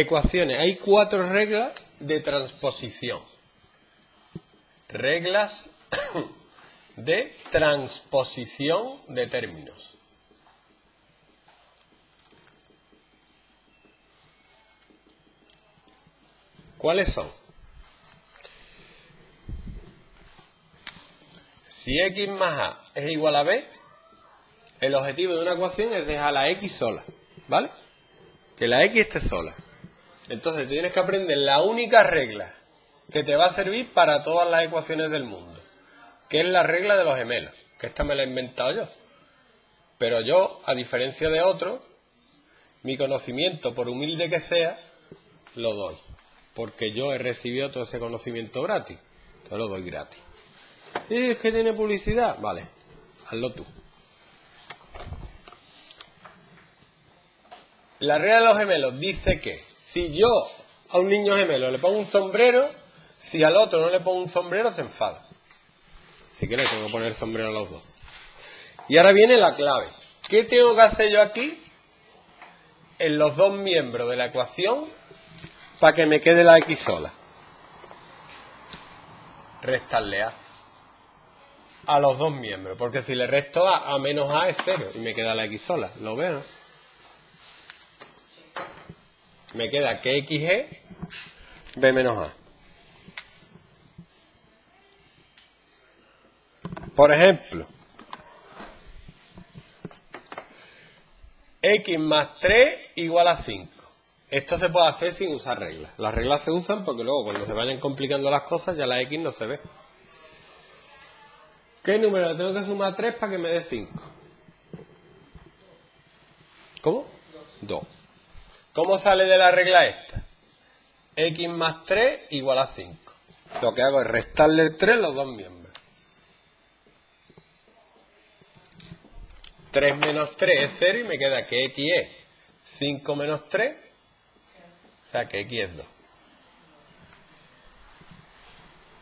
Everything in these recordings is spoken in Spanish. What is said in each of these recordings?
ecuaciones. Hay cuatro reglas de transposición. Reglas de transposición de términos. ¿Cuáles son? Si x más a es igual a b, el objetivo de una ecuación es dejar la x sola, ¿vale? Que la x esté sola. Entonces tienes que aprender la única regla que te va a servir para todas las ecuaciones del mundo, que es la regla de los gemelos, que esta me la he inventado yo. Pero yo, a diferencia de otros, mi conocimiento, por humilde que sea, lo doy. Porque yo he recibido todo ese conocimiento gratis. Te lo doy gratis. ¿Y es que tiene publicidad? Vale, hazlo tú. La regla de los gemelos dice que si yo a un niño gemelo le pongo un sombrero, si al otro no le pongo un sombrero, se enfada. Si quieres, tengo que poner el sombrero a los dos. Y ahora viene la clave. ¿Qué tengo que hacer yo aquí? En los dos miembros de la ecuación, para que me quede la x sola. Restarle a. A los dos miembros. Porque si le resto a menos a es 0. Y me queda la x sola. ¿Lo veo, no? Me queda que x es b menos a. Por ejemplo, x más 3 igual a 5. Esto se puede hacer sin usar reglas. Las reglas se usan porque luego cuando se vayan complicando las cosas ya la x no se ve. ¿Qué número le tengo que sumar a 3 para que me dé 5? ¿Cómo? 2. ¿Cómo sale de la regla esta? X más 3 igual a 5. Lo que hago es restarle el 3 a los dos miembros. 3 menos 3 es 0 y me queda que x es 5 menos 3. O sea que x es 2.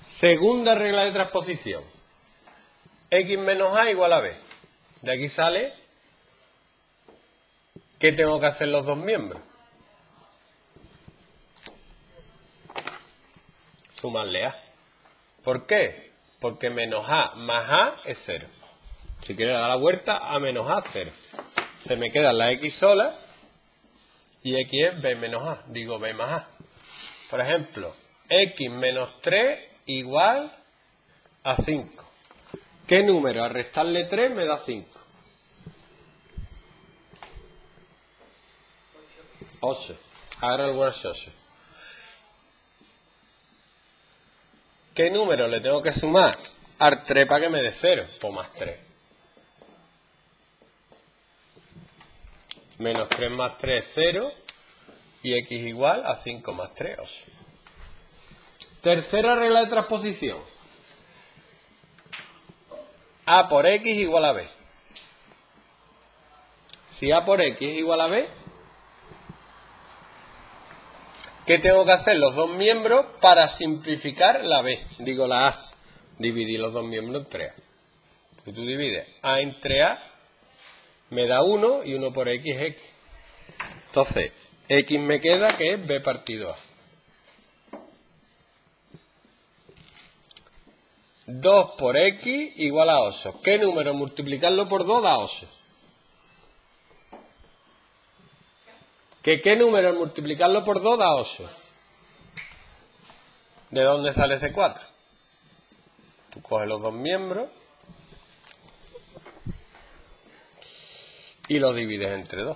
Segunda regla de transposición. X menos a igual a b. De aquí sale. ¿Qué tengo que hacer los dos miembros? Sumarle a. ¿Por qué? Porque menos a más a es 0. Si quiero dar la vuelta, a menos a es 0. Se me queda la x sola. Y x es b menos a, digo b más a. Por ejemplo, x menos 3 igual a 5. ¿Qué número al restarle 3 me da 5? 8. Ahora el workshop 8. ¿Qué número le tengo que sumar al 3 para que me dé 0? Pues más 3. Menos 3 más 3 es 0 y x igual a 5 más 3, 8. Tercera regla de transposición. A por x igual a b. Si a por x es igual a b, ¿qué tengo que hacer los dos miembros para simplificar la b? Digo la a. Dividir los dos miembros entre a. Si tú divides a entre a, me da 1 y 1 por x es x. Entonces, x me queda que es b partido a. 2 por x igual a 8. ¿Qué número? Multiplicarlo por 2 da 8. ¿Qué número? Multiplicarlo por 2 da 8. ¿De dónde sale ese 4? Tú coges los dos miembros y lo divides entre 2.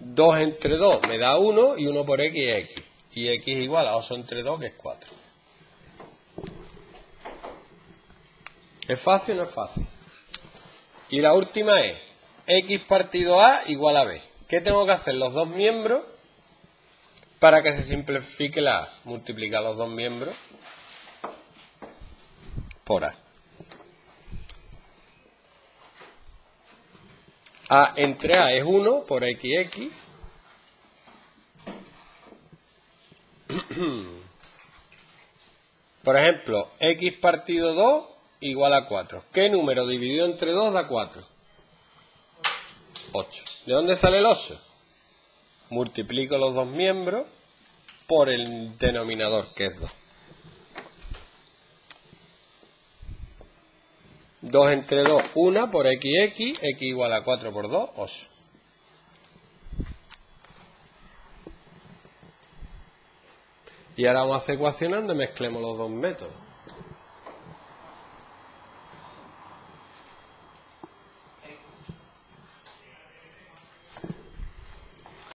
2 entre 2 me da 1 y 1 por x es x. Y x igual a 8 entre 2 que es 4. ¿Es fácil o no es fácil? Y la última es x partido a igual a b. ¿Qué tengo que hacer los dos miembros para que se simplifique la a? Multiplica los dos miembros por a. A entre a es 1 por xx. Por ejemplo, x partido 2 igual a 4. ¿Qué número dividido entre 2 da 4? 8. ¿De dónde sale el 8? multiplico los dos miembros por el denominador, que es 2. 2 entre 2, 1 por xx, x igual a 4 por 2, 8. Y ahora vamos a hacer ecuacionando y mezclemos los dos métodos.